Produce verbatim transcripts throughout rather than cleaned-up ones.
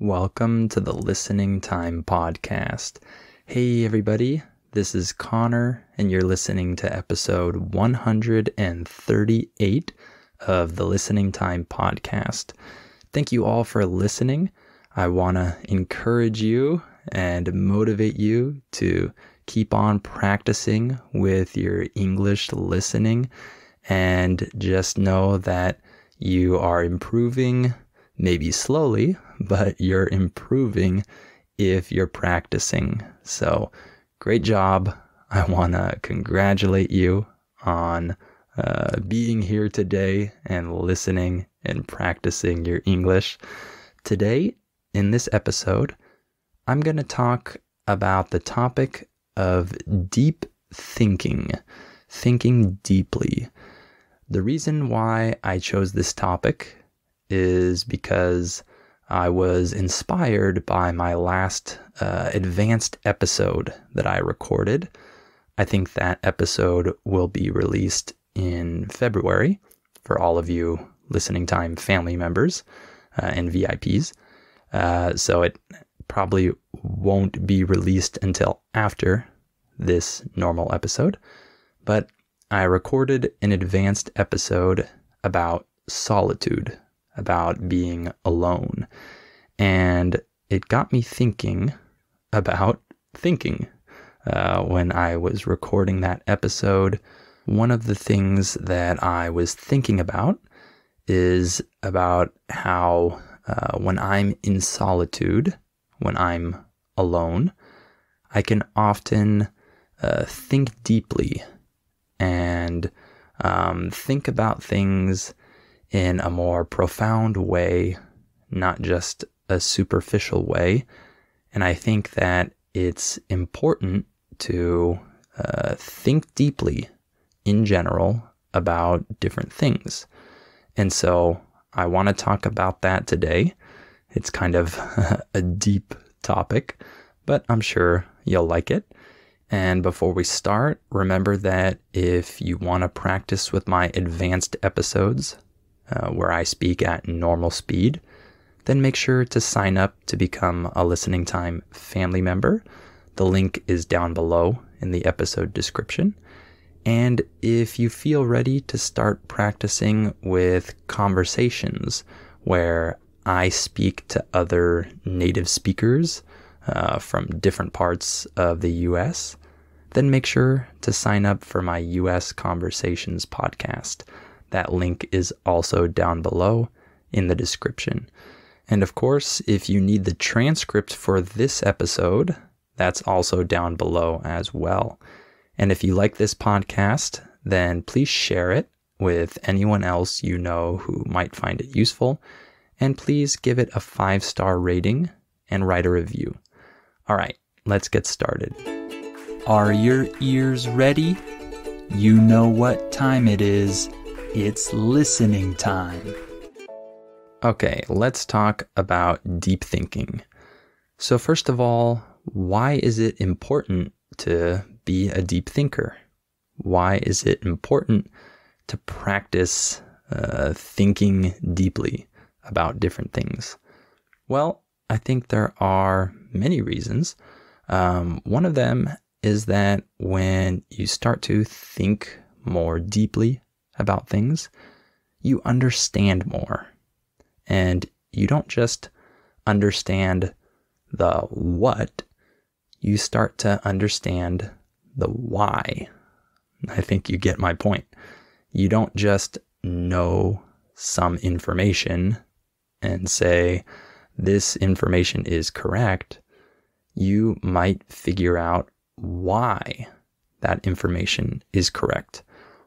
Welcome to the Listening Time Podcast. Hey everybody, this is Connor, and you're listening to episode one hundred thirty-eight of the Listening Time Podcast. Thank you all for listening. I want to encourage you and motivate you to keep on practicing with your English listening, and just know that you are improving. Maybe slowly, but you're improving if you're practicing. So great job. I want to congratulate you on uh, being here today and listening and practicing your English. Today, in this episode, I'm going to talk about the topic of deep thinking, thinking deeply. The reason why I chose this topic is because I was inspired by my last uh, advanced episode that I recorded. I think that episode will be released in February for all of you Listening Time family members uh, and V I Ps. Uh, so it probably won't be released until after this normal episode. But I recorded an advanced episode about solitude, about being alone. And it got me thinking about thinking. Uh, when I was recording that episode, one of the things that I was thinking about is about how uh, when I'm in solitude, when I'm alone, I can often uh, think deeply and um, think about things in a more profound way, not just a superficial way. And I think that it's important to uh, think deeply in general about different things. And so I want to talk about that today. It's kind of a deep topic, but I'm sure you'll like it. And before we start, remember that if you want to practice with my advanced episodes, Uh, where I speak at normal speed, then make sure to sign up to become a Listening Time family member. The link is down below in the episode description. And if you feel ready to start practicing with conversations where I speak to other native speakers uh, from different parts of the U S, then make sure to sign up for my U S Conversations podcast. That link is also down below in the description. And of course, if you need the transcript for this episode, that's also down below as well. And if you like this podcast, then please share it with anyone else you know who might find it useful. And please give it a five-star rating and write a review. All right, let's get started. Are your ears ready? You know what time it is. It's listening time. Okay, let's talk about deep thinking. So first of all, why is it important to be a deep thinker? Why is it important to practice uh, thinking deeply about different things? Well, I think there are many reasons. Um, one of them is that when you start to think more deeply about things, you understand more. And you don't just understand the what, you start to understand the why. I think you get my point. You don't just know some information and say, this information is correct. You might figure out why that information is correct,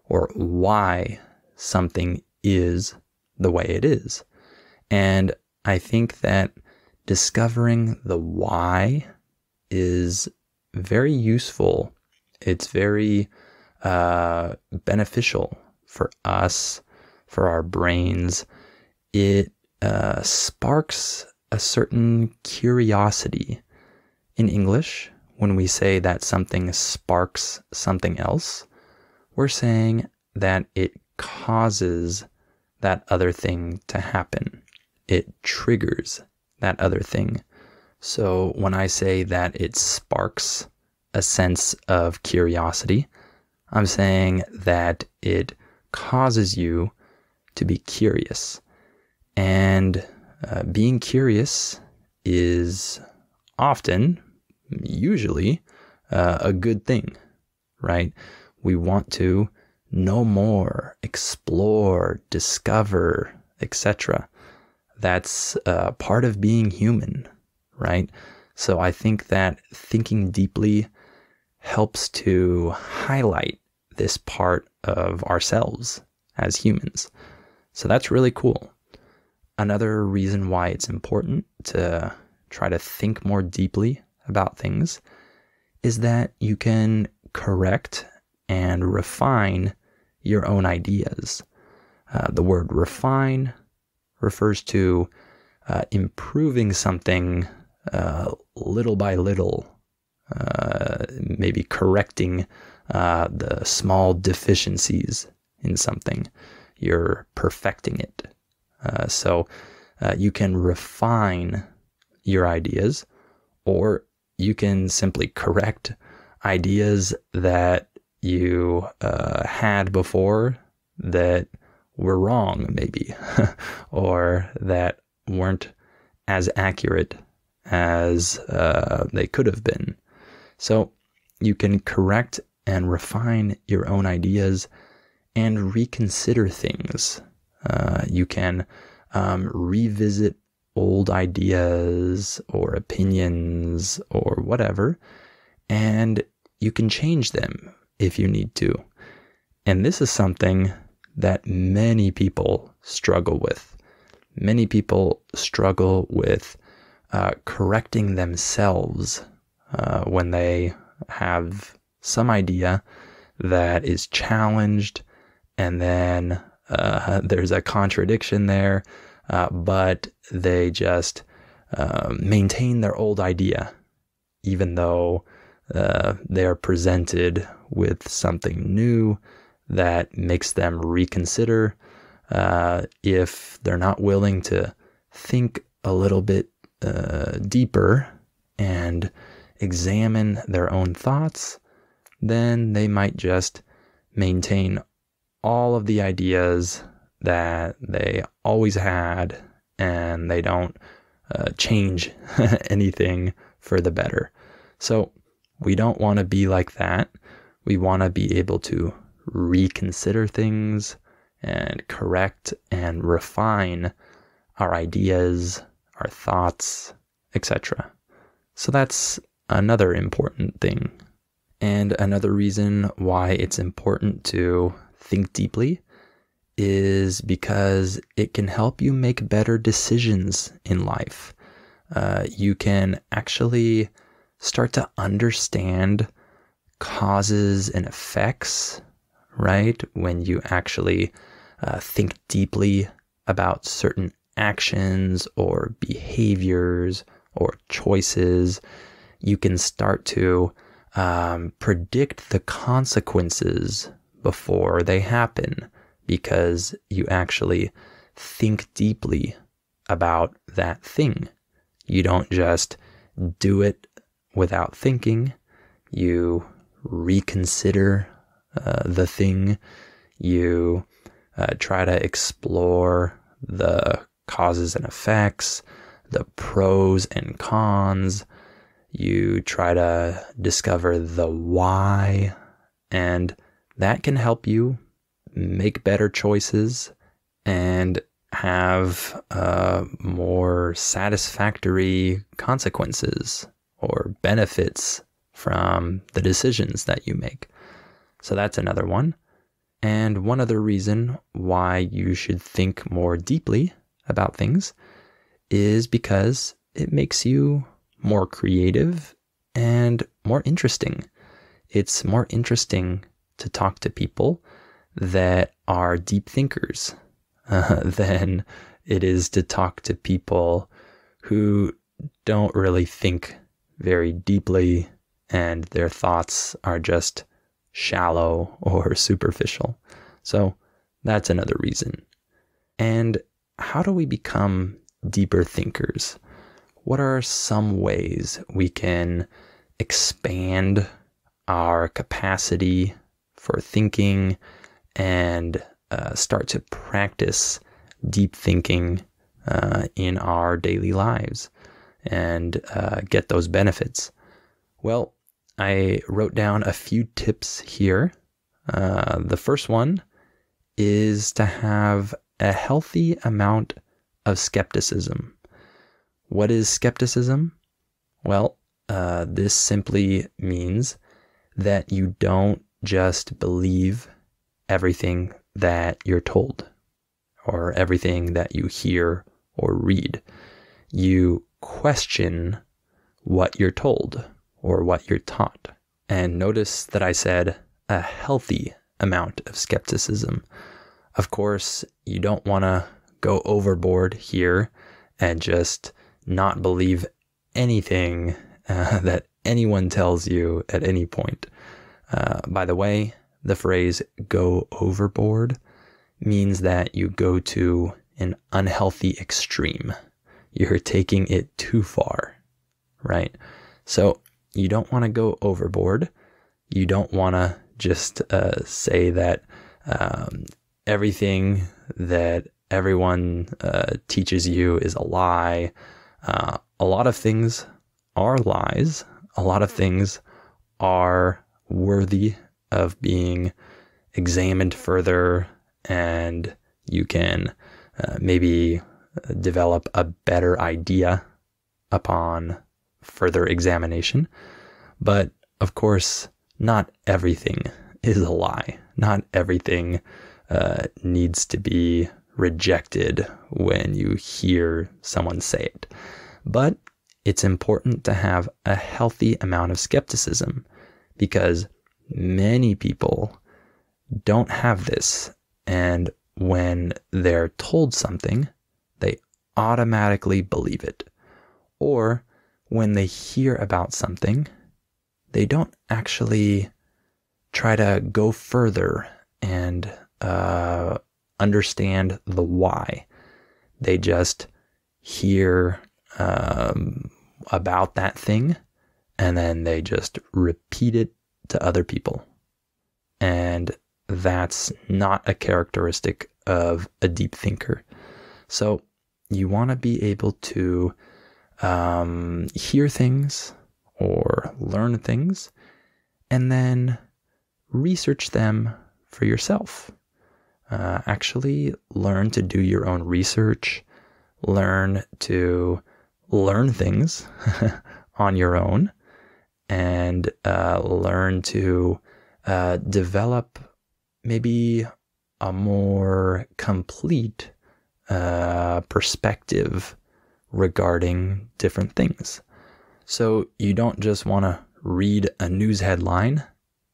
or why something is the way it is. And I think that discovering the why is very useful. It's very uh, beneficial for us, for our brains. It uh, sparks a certain curiosity. In English, when we say that something sparks something else, we're saying that it causes that other thing to happen. It triggers that other thing. So when I say that it sparks a sense of curiosity, I'm saying that it causes you to be curious. And uh, being curious is often, usually, uh, a good thing, right? We want to know more, explore, discover, et cetera. That's uh, part of being human, right? So I think that thinking deeply helps to highlight this part of ourselves as humans. So that's really cool. Another reason why it's important to try to think more deeply about things is that you can correct and refine your own ideas. Uh, the word refine refers to uh, improving something uh, little by little, uh, maybe correcting uh, the small deficiencies in something. You're perfecting it. Uh, so uh, you can refine your ideas, or you can simply correct ideas that you uh, had before that were wrong, maybe, or that weren't as accurate as uh, they could have been. So you can correct and refine your own ideas and reconsider things. Uh, you can um, revisit old ideas or opinions or whatever, and you can change them if you need to. And this is something that many people struggle with. Many people struggle with uh, correcting themselves uh, when they have some idea that is challenged, and then uh, there's a contradiction there, uh, but they just uh, maintain their old idea, even though uh, they're presented with something new that makes them reconsider. Uh, if they're not willing to think a little bit uh, deeper and examine their own thoughts, then they might just maintain all of the ideas that they always had, and they don't uh, change anything for the better. So we don't want to be like that. We want to be able to reconsider things and correct and refine our ideas, our thoughts, et cetera. So that's another important thing. And another reason why it's important to think deeply is because it can help you make better decisions in life. Uh, you can actually start to understand causes and effects, right? When you actually uh, think deeply about certain actions or behaviors or choices, you can start to um, predict the consequences before they happen, because you actually think deeply about that thing. You don't just do it without thinking. You reconsider uh, the thing. You uh, try to explore the causes and effects, the pros and cons. You try to discover the why, and that can help you make better choices and have uh, more satisfactory consequences or benefits from the decisions that you make. So that's another one. And one other reason why you should think more deeply about things is because it makes you more creative and more interesting. It's more interesting to talk to people that are deep thinkers uh, than it is to talk to people who don't really think very deeply, and their thoughts are just shallow or superficial. So that's another reason. And how do we become deeper thinkers? what are some ways we can expand our capacity for thinking and uh, start to practice deep thinking uh, in our daily lives and uh, get those benefits? Well, I wrote down a few tips here. Uh, the first one is to have a healthy amount of skepticism. What is skepticism? Well, uh, this simply means that you don't just believe everything that you're told or everything that you hear or read. You question what you're told or what you're taught. And notice that I said a healthy amount of skepticism. Of course, you don't want to go overboard here and just not believe anything uh, that anyone tells you at any point. Uh, by the way, the phrase go overboard means that you go to an unhealthy extreme. You're taking it too far, right? So you don't want to go overboard. You don't want to just uh, say that um, everything that everyone uh, teaches you is a lie. Uh, a lot of things are lies. A lot of things are worthy of being examined further, and you can uh, maybe develop a better idea upon further examination. But of course, not everything is a lie. Not everything uh, needs to be rejected when you hear someone say it. But it's important to have a healthy amount of skepticism, because many people don't have this. And when they're told something, they automatically believe it. Or when they hear about something, they don't actually try to go further and uh, understand the why. They just hear um, about that thing, and then they just repeat it to other people. And that's not a characteristic of a deep thinker. So you want to be able to um, hear things or learn things and then research them for yourself. Uh, actually learn to do your own research, learn to learn things on your own, and uh, learn to uh, develop maybe a more complete uh, perspective regarding different things. So you don't just want to read a news headline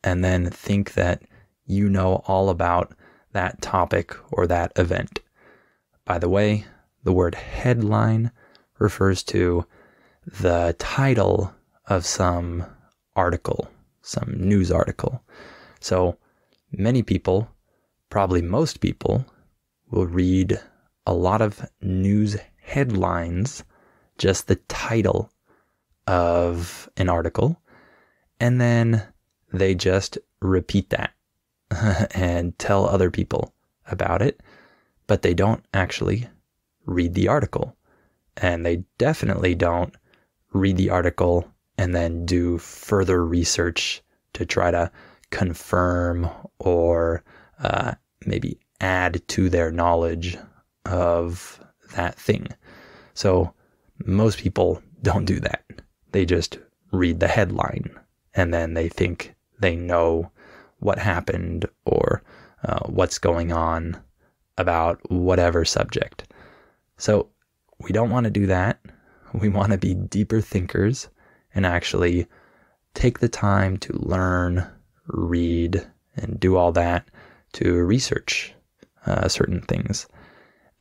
and then think that you know all about that topic or that event. By the way, the word headline refers to the title of some article, some news article. So many people, probably most people, will read a lot of news headlines, just the title of an article, and then they just repeat that and tell other people about it, but they don't actually read the article. And they definitely don't read the article and then do further research to try to confirm or uh, maybe add to their knowledge of that thing. So most people don't do that. They just read the headline and then they think they know what happened or uh, what's going on about whatever subject. So we don't want to do that. We want to be deeper thinkers and actually take the time to learn, read, and do all that to research uh, certain things.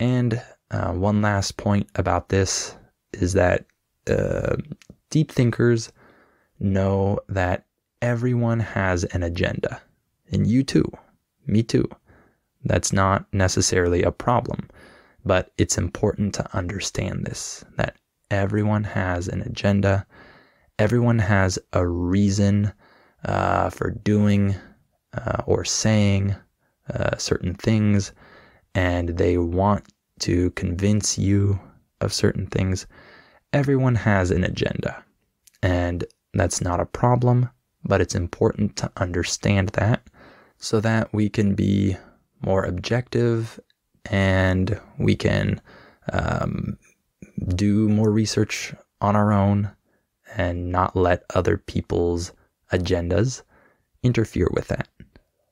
And uh, one last point about this is that uh, deep thinkers know that everyone has an agenda. And you too, me too. That's not necessarily a problem, but it's important to understand this, that Everyone has an agenda. Everyone has a reason uh, for doing uh, or saying uh, certain things, and they want to convince you of certain things. Everyone has an agenda, and that's not a problem, but it's important to understand that so that we can be more objective and we can um, do more research on our own and not let other people's agendas interfere with that.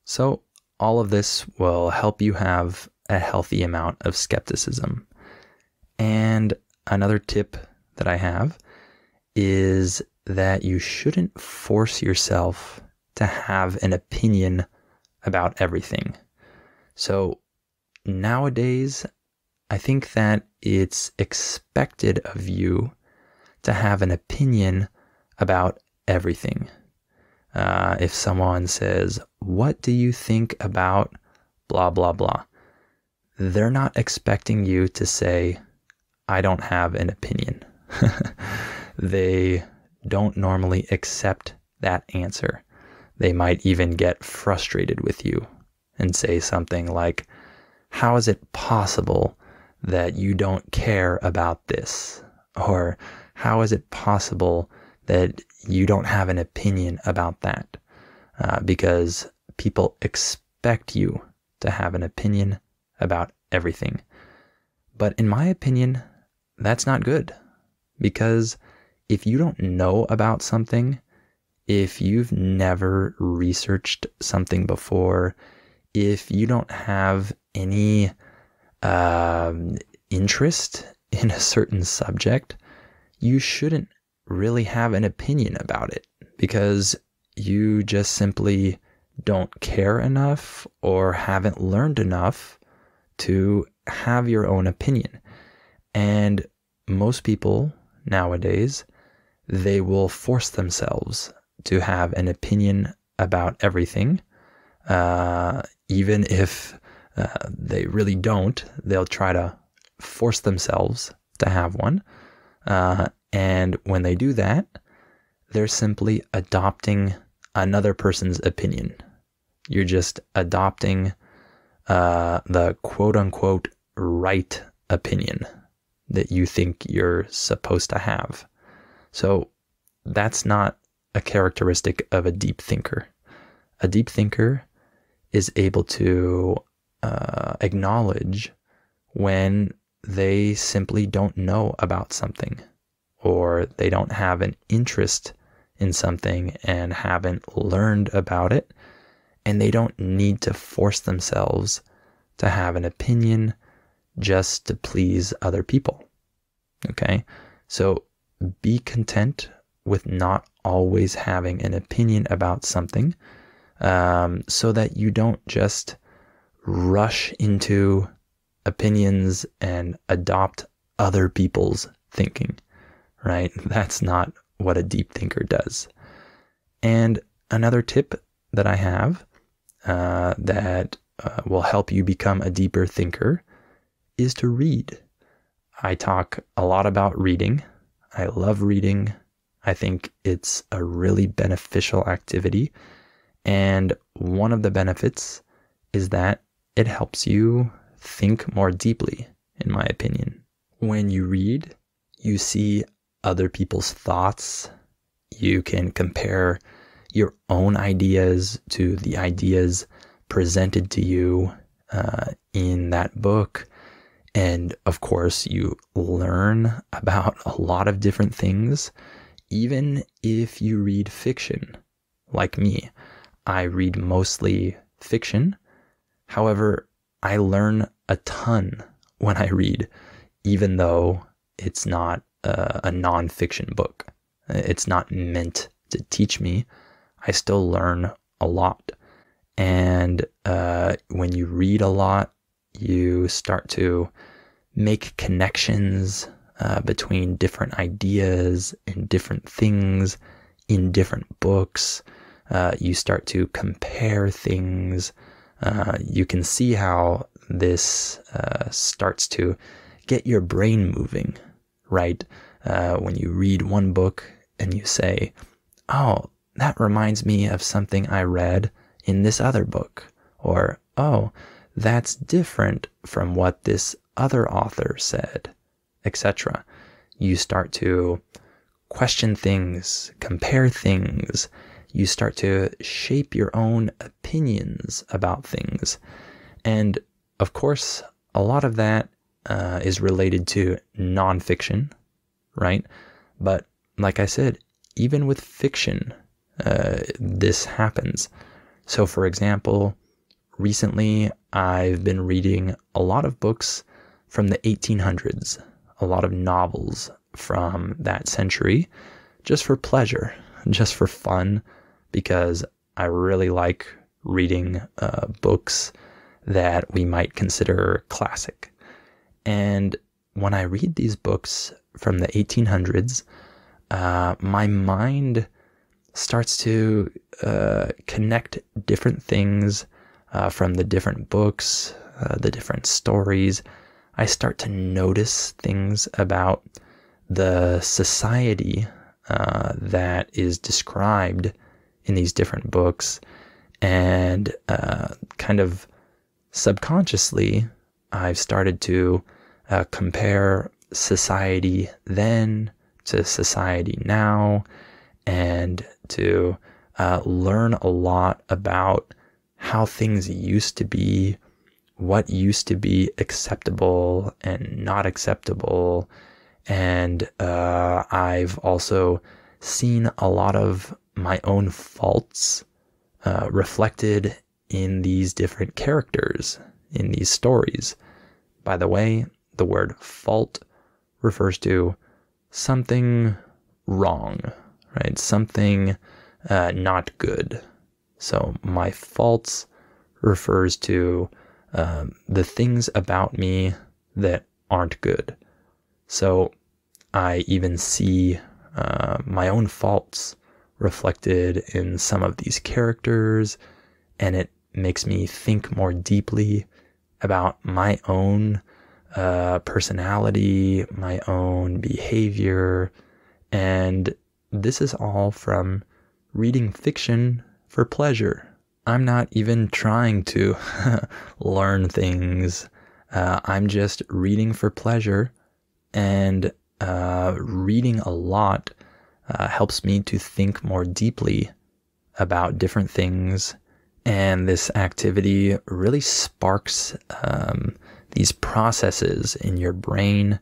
So all of this will help you have a healthy amount of skepticism. And another tip that I have is that you shouldn't force yourself to have an opinion about everything. So nowadays, I think that it's expected of you to have an opinion about everything. Uh, if someone says, "What do you think about blah, blah, blah?" they're not expecting you to say, "I don't have an opinion." They don't normally accept that answer. They might even get frustrated with you and say something like, "How is it possible that you don't care about this?" Or, "How is it possible that you don't have an opinion about that?" Uh, because people expect you to have an opinion about everything. But in my opinion, that's not good. Because if you don't know about something, if you've never researched something before, if you don't have any um, interest in a certain subject, you shouldn't really have an opinion about it, because you just simply don't care enough or haven't learned enough to have your own opinion. And most people nowadays, they will force themselves to have an opinion about everything. Uh, even if uh, they really don't, they'll try to force themselves to have one. Uh, and when they do that, they're simply adopting another person's opinion. You're just adopting uh, the quote-unquote right opinion that you think you're supposed to have. So that's not a characteristic of a deep thinker. A deep thinker is able to uh, acknowledge when they simply don't know about something, or they don't have an interest in something and haven't learned about it, and they don't need to force themselves to have an opinion just to please other people. Okay? So be content with not always having an opinion about something, um, so that you don't just rush into opinions and adopt other people's thinking, right? That's not what a deep thinker does. And another tip that I have uh, that uh, will help you become a deeper thinker is to read. I talk a lot about reading. I love reading. I think it's a really beneficial activity. And one of the benefits is that it helps you think more deeply, in my opinion. When you read, you see other people's thoughts. You can compare your own ideas to the ideas presented to you uh, in that book. And of course, you learn about a lot of different things, even if you read fiction. Like me, I read mostly fiction. However, I learn a ton when I read, even though it's not a, a non-fiction book. It's not meant to teach me. I still learn a lot. And uh, when you read a lot, you start to make connections uh, between different ideas and different things in different books. Uh, you start to compare things. Uh, you can see how this uh, starts to get your brain moving, right? uh, when you read one book and you say, oh, that reminds me of something I read in this other book, or, oh, that's different from what this other author said, et cetera. You start to question things, compare things. You start to shape your own opinions about things. And of course, a lot of that uh, is related to nonfiction, right? But like I said, even with fiction, uh, this happens. So for example, recently I've been reading a lot of books from the eighteen hundreds, a lot of novels from that century, just for pleasure, just for fun, because I really like reading uh, books that we might consider classic. And when I read these books from the eighteen hundreds, uh, my mind starts to uh, connect different things uh, from the different books, uh, the different stories. I start to notice things about the society uh, that is described in these different books, and uh, kind of subconsciously, I've started to uh, compare society then to society now, and to uh, learn a lot about how things used to be, what used to be acceptable and not acceptable. And uh, I've also seen a lot of my own faults uh, reflected in these different characters, in these stories. By the way, the word fault refers to something wrong, right? Something uh, not good. So my faults refers to um, the things about me that aren't good. So I even see uh, my own faults reflected in some of these characters, and it makes me think more deeply about my own uh, personality, my own behavior. And this is all from reading fiction for pleasure. I'm not even trying to learn things. Uh, I'm just reading for pleasure. And uh, reading a lot uh, helps me to think more deeply about different things. And this activity really sparks um, these processes in your brain.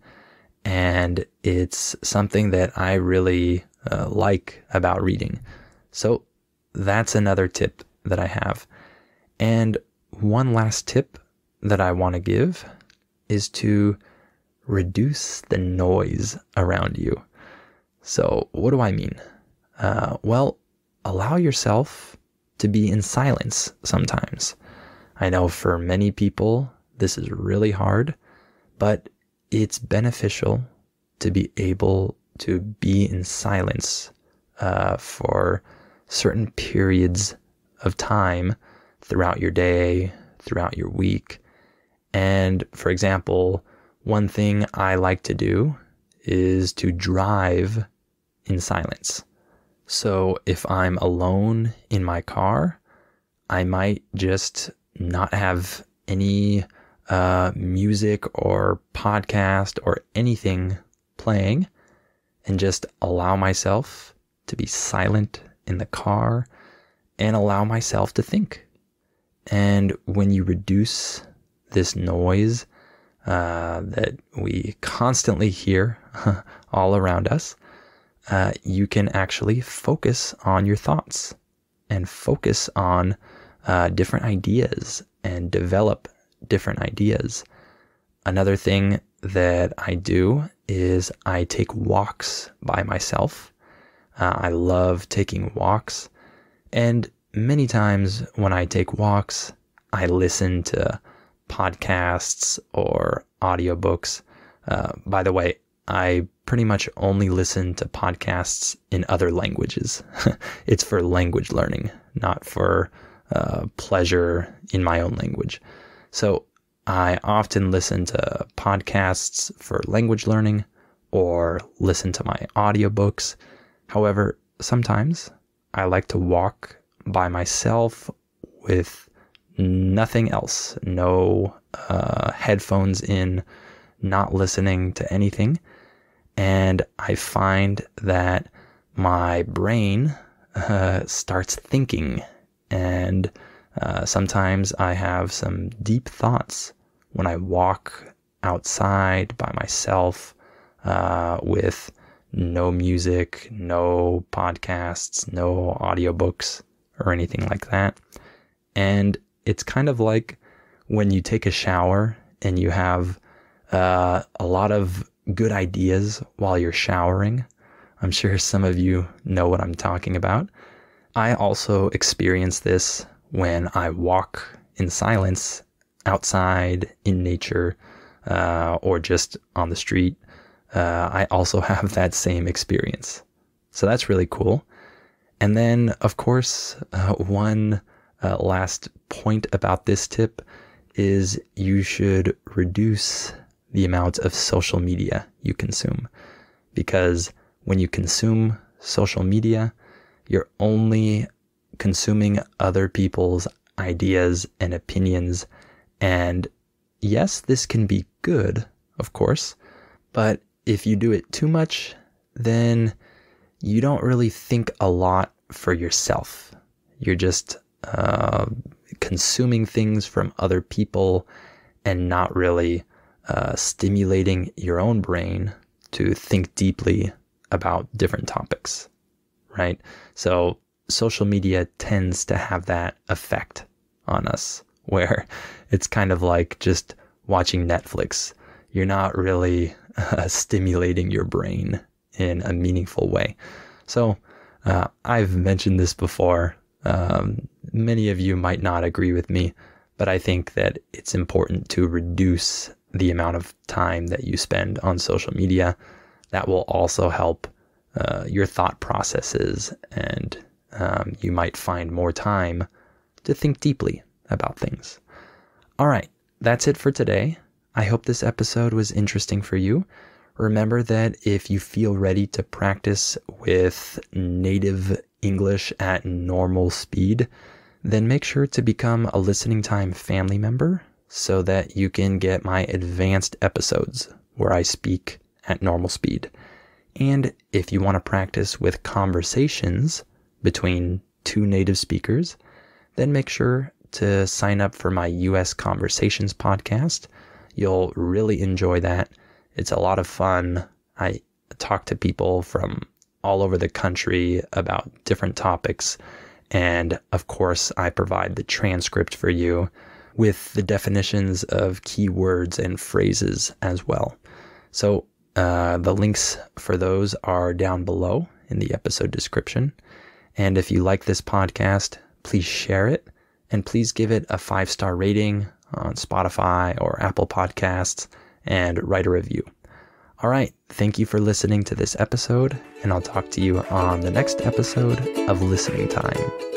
And it's something that I really uh, like about reading. So that's another tip that I have. And one last tip that I want to give is to reduce the noise around you. So what do I mean? Uh, well, allow yourself to be in silence sometimes. I know for many people this is really hard, but it's beneficial to be able to be in silence uh, for certain periods of time throughout your day, throughout your week. And for example, one thing I like to do is to drive in silence. So if I'm alone in my car, I might just not have any uh, music or podcast or anything playing, and just allow myself to be silent in the car and allow myself to think. And when you reduce this noise Uh, that we constantly hear all around us, uh, you can actually focus on your thoughts and focus on uh, different ideas and develop different ideas. Another thing that I do is I take walks by myself. Uh, I love taking walks. And many times when I take walks, I listen to podcasts or audiobooks. Uh, by the way, I pretty much only listen to podcasts in other languages. It's for language learning, not for uh, pleasure in my own language. So I often listen to podcasts for language learning or listen to my audiobooks. However, sometimes I like to walk by myself with nothing else, no uh, headphones in, not listening to anything. And I find that my brain uh, starts thinking, and uh, sometimes I have some deep thoughts when I walk outside by myself uh, with no music, no podcasts, no audiobooks or anything like that. And it's kind of like when you take a shower and you have uh, a lot of good ideas while you're showering. I'm sure some of you know what I'm talking about. I also experience this when I walk in silence outside in nature uh, or just on the street. Uh, I also have that same experience. So that's really cool. And then, of course, uh, one uh, last point about this tip is you should reduce the amount of social media you consume, because when you consume social media, you're only consuming other people's ideas and opinions. And yes, this can be good, of course, but if you do it too much, then you don't really think a lot for yourself. You're just uh, consuming things from other people and not really uh, stimulating your own brain to think deeply about different topics, right? So social media tends to have that effect on us where it's kind of like just watching Netflix. You're not really uh, stimulating your brain in a meaningful way. So uh, I've mentioned this before. Um, many of you might not agree with me, but I think that it's important to reduce the amount of time that you spend on social media. That will also help uh, your thought processes, and um, you might find more time to think deeply about things. All right, that's it for today. I hope this episode was interesting for you. Remember that if you feel ready to practice with native English at normal speed, then make sure to become a Listening Time family member so that you can get my advanced episodes where I speak at normal speed. And if you want to practice with conversations between two native speakers, then make sure to sign up for my U S Conversations podcast. You'll really enjoy that. It's a lot of fun. I talk to people from all over the country about different topics. And of course, I provide the transcript for you with the definitions of keywords and phrases as well. So Uh, the links for those are down below in the episode description. And if you like this podcast, please share it, and please give it a five-star rating on Spotify or Apple Podcasts and write a review. All right. Thank you for listening to this episode, and I'll talk to you on the next episode of Listening Time.